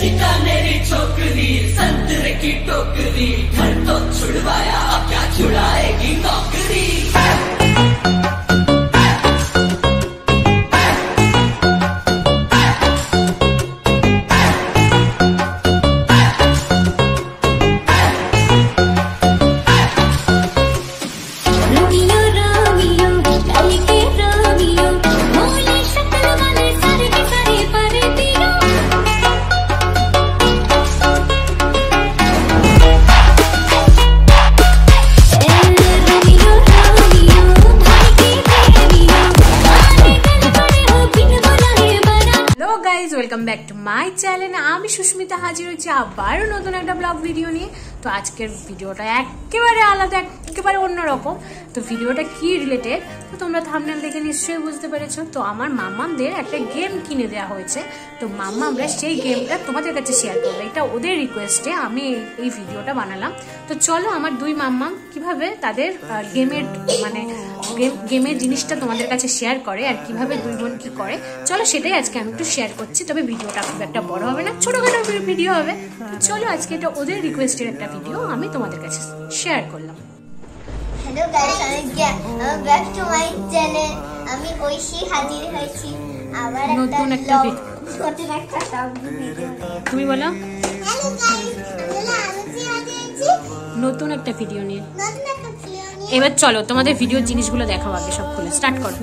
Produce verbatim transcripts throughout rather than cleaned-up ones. लड़कियां मेरी छोकरी संतर की टोकरी घर तो छुड़वाया अब क्या छुड़ाएगी नौकरी। Welcome back to my channel. आमी सुष्मिता हाजिर होच्छी आबारो नतुन एकटा ब्लग भिडियो निये। तो आजकेर भिडियोटा एकेबारे आलादा एकेबारे अन्यरकम। तो भिडियोटा कि रिलेटेड तो तोमरा थाम्बनेल देखे निश्चयई बुझते पेरेछो। तो आमार मामामदेर एकटा गेम किने देया होयेछे। तो मामामरा सेई गेमटा तोमादेर काछे शेयार करबो, एटा ओदेर रिक्वेस्टे आमी एई भिडियोटा बानालाम। तो चलो आमार दुई मामाम किभाबे तादेर गेमेर माने गेम गेमेर जिनिसटा तोमादेर काछे शेयार करे आर किभाबे दुई बोन कि करे चलो सेटाई आजके आमी एकटु शेयार करछि। तबे भिडियोटा खूब एकटा बड़ होबे ना, छोटखाटो भिडियो होबे। तो चलो आजके एटा ओदेर रिक्वेस्टेर एकटा भिडियो आमी तोमादेर काछे शेयार करलाम। Hello guys, I am back to my channel. আমি ঐশী হাজির হয়েছি আবার একটা ব্লগ করতে একটা সব ভিডিও। তুমি বলো হ্যালো गाइस, আমরা আজকে আছি নতুন একটা ভিডিও নিয়ে। নতুন একটা ভিডিও নিয়ে এবার চলো তোমাদের ভিডিও জিনিসগুলো দেখাও আগে সব খুলে স্টার্ট করো।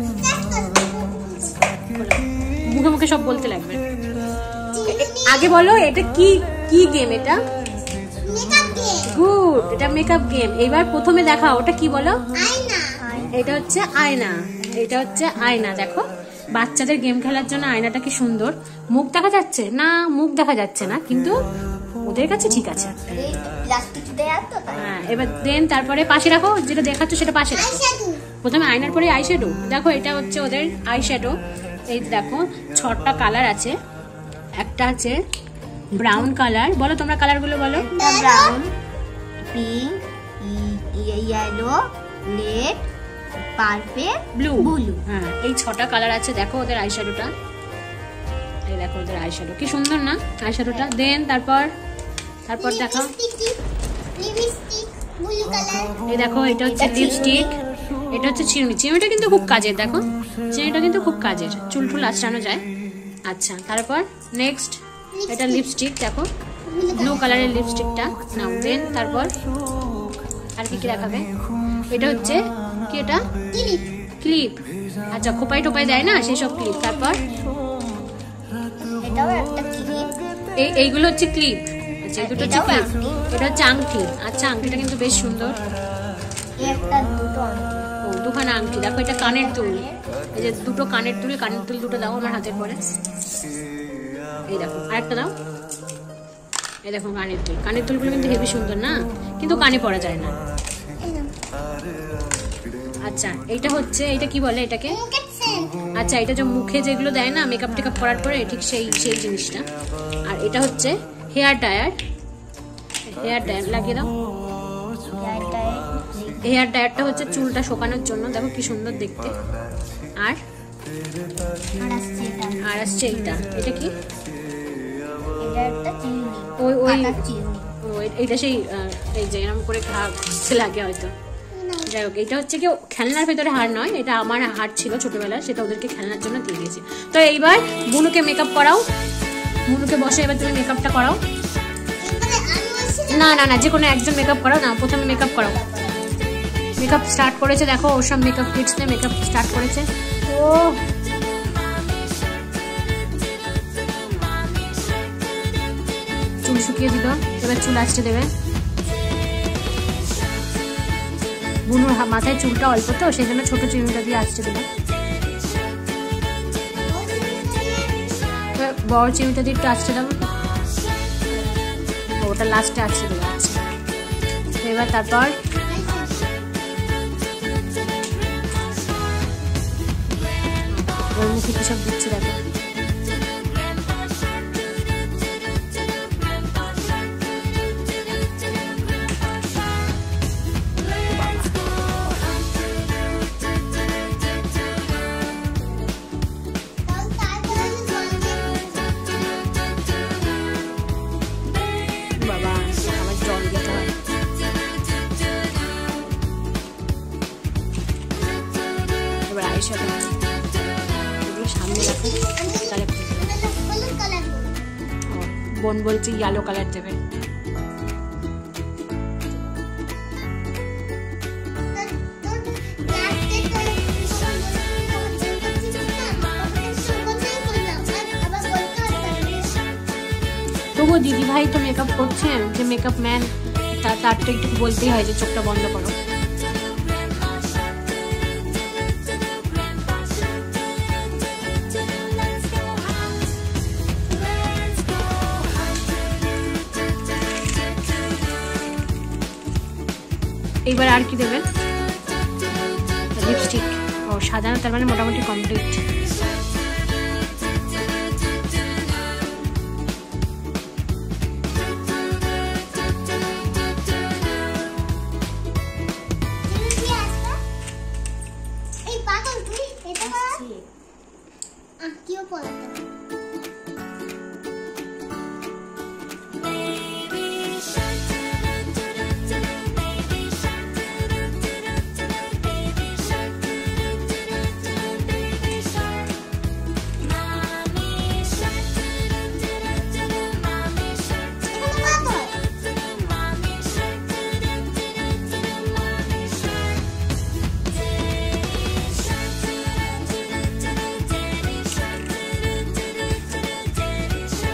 মুখে মুখে সব বলতে লাগবে। আগে বলো এটা কি কি গেম? এটা গুড, এটা মেকআপ গেম। এবার প্রথমে দেখাও ওটা কি বলো। আয়না। এটা হচ্ছে আয়না, এটা হচ্ছে আয়না। দেখো বাচ্চাদের গেম খেলার জন্য আয়নাটা কি সুন্দর। মুখ দেখা যাচ্ছে না, মুখ দেখা যাচ্ছে না কিন্তু ওদের কাছে ঠিক আছে। হ্যাঁ এবার দেন তারপরে পাশে রাখো, যেটা দেখাচ্ছ সেটা পাশে রাখো। প্রথমে আয়নার পরে আইশ্যাডো। দেখো এটা হচ্ছে ওদের আইশ্যাডো। এই দেখো ছটা কালার আছে, একটা আছে ব্রাউন কালার। বলো তোমরা কালারগুলো বলো। Brown, pink, yellow, red, purple, blue, blue। হ্যাঁ এই ছটা কালার আছে। দেখো ওদের আইশ্যাডোটা, এই দেখো ওদের আইশ্যাডো কি সুন্দর না আইশ্যাডোটা। দেন তারপর তারপর দেখো লিপস্টিক ব্লু কালার। এই দেখো এটা হচ্ছে লিপস্টিক, এটা হচ্ছে চিরুনি। চিরুনিটা কিন্তু খুব কাজের, দেখো চিরুনিটা কিন্তু খুব কাজের, চুল টুল আঁচড়ানো যায়। আচ্ছা তারপর নেক্সট এটা লিপস্টিক, দেখো ব্লু কালারের লিপস্টিকটা নাও। দেন তারপর আর কি কি রাখাবে? এটা হচ্ছে কি এটা ক্লিপ, ক্লিপ। আচ্ছা খোপাই টোপাই দেয় না সেই সব ক্লিপ। তারপর এটাও একটা ক্লিপ। এই এইগুলো হচ্ছে ক্লিপ। আচ্ছা দুটো হচ্ছে ক্লিপ। এটা হচ্ছে আংটি। আচ্ছা আংটিটা কিন্তু বেশ সুন্দর। একটা দুটো ও দুখানা আংটি। দেখো এটা কানের দুল, এই যে দুটো কানের দুল। কানের দুল দুটো দাও আমার হাতের পরে। এই দেখো আরেকটা দাও। এই দেখো কানের দুল, কানের দুলগুলো কিন্তু হেভি সুন্দর না কিন্তু কানে পরা যায় না। আচ্ছা এইটা হচ্ছে এটা কি বলে এটাকে? আচ্ছা এটা যে মুখে যেগুলো দেয় না মেকআপ টেকআপ করার পরে, ঠিক সেই সেই জিনিসটা। আর এটা হচ্ছে হেয়ার ড্রায়ার। হেয়ার ড্রায়ার লাগিয়ে দাও। হেয়ার ড্রায়ারটা হচ্ছে চুলটা শোকানোর জন্য, দেখো কি সুন্দর দেখতে। আর আর আসছে এইটা, এটা কি? এটা একটা চিরুনি। ওই ওই ওই এটা সেই এই যে এরকম করে ঘা লাগে হয়তো। যাই হোক এটা হচ্ছে কি খেলনার ভেতরে হার নয়, এটা আমার হার ছিল ছোটবেলায়, সেটা ওদেরকে খেলনার জন্য দিয়ে দিয়েছি। তো এইবার বুনুকে মেকআপ করাও। বুনুকে বসে এবার তুমি মেকআপটা করাও। না না না যে কোনো একজন মেকআপ করাও না, প্রথমে মেকআপ করাও। মেকআপ স্টার্ট করেছে, দেখো ওর সব মেকআপ কিটস নিয়ে মেকআপ স্টার্ট করেছে। ও চুল শুকিয়ে দিল, এবার চুল আঁচড়ে দেবে। বুনুর মাথায় চুলটা অল্প তো সেই জন্য ছোট চিরুনিটা দিয়ে আঁচড়ে দেবে। বড় চিরুনিটা দিয়ে একটু আঁচড়ে দেবো, ওটা লাস্টে আঁচড়ে দেবে। এবার তারপর মুখে কিসব দিচ্ছে দেখো। বোন বলছে ইয়েলো কালার দেবে। তবুও দিদি ভাই তো মেকআপ করছেন, যে মেকআপ ম্যান তার তো একটু বলতেই হয় যে চোখটা বন্ধ করো। এইবার আর কি দেবেন? লিপস্টিক। ও সাজানো তার মানে মোটামুটি কমপ্লিট।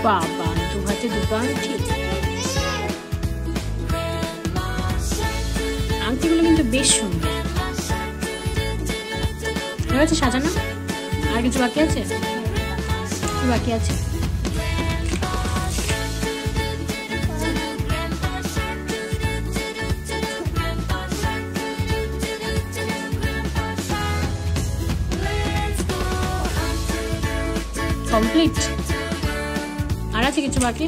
বাবা দু হাতে দুবার ঠিক। আংটিগুলো কিন্তু বেশ সুন্দর হয়েছে সাজানো। আর কিছু বাকি আছে? কি বাকি আছে? কমপ্লিট। আর আছে কিছু বাকি?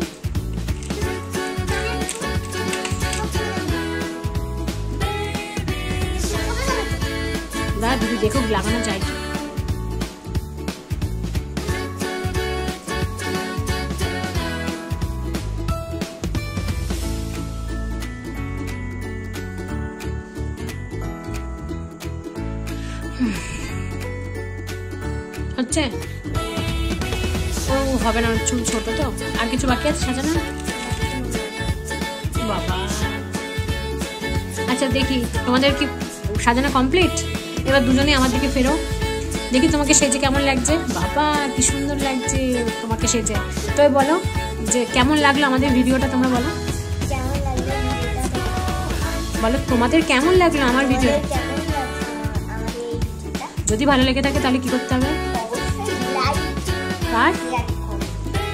বা দিদি দেখো লাগানো যায় কি? হচ্ছে হবে না, চুল ছোট তো। আর কিছু বাকি আছে সাজানো? বাবা আচ্ছা দেখি তোমাদের কি সাজানো কমপ্লিট। এবার দুজনে আমার দিকে ফেরো, দেখি তোমাকে সেজে কেমন লাগছে। বাবা কি সুন্দর লাগছে তোমাকে সেজে। তো বলো যে কেমন লাগলো আমাদের ভিডিওটা, তোমরা বলো বলো তোমাদের কেমন লাগলো আমার ভিডিও। যদি ভালো লেগে থাকে তাহলে কি করতে হবে? আর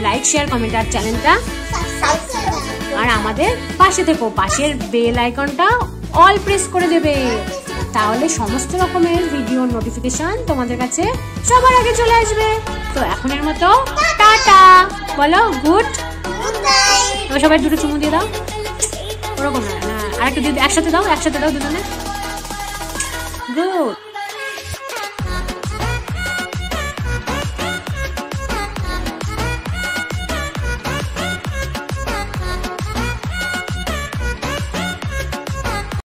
লাইক শেয়ার কমেন্ট আর চ্যানেলটা আর আমাদের পাশে থেকো। পাশের বেল আইকনটা অল প্রেস করে দেবে, তাহলে সমস্ত রকমের ভিডিও নোটিফিকেশন তোমাদের কাছে সবার আগে চলে আসবে। তো এখনের মতো টাটা বলো, গুড নাইট। সবাই দুটো চুমু দিয়ে দাও, ওরকম না, আরেকটু দিয়ে একসাথে দাও, একসাথে দাও দুজনে, গুড।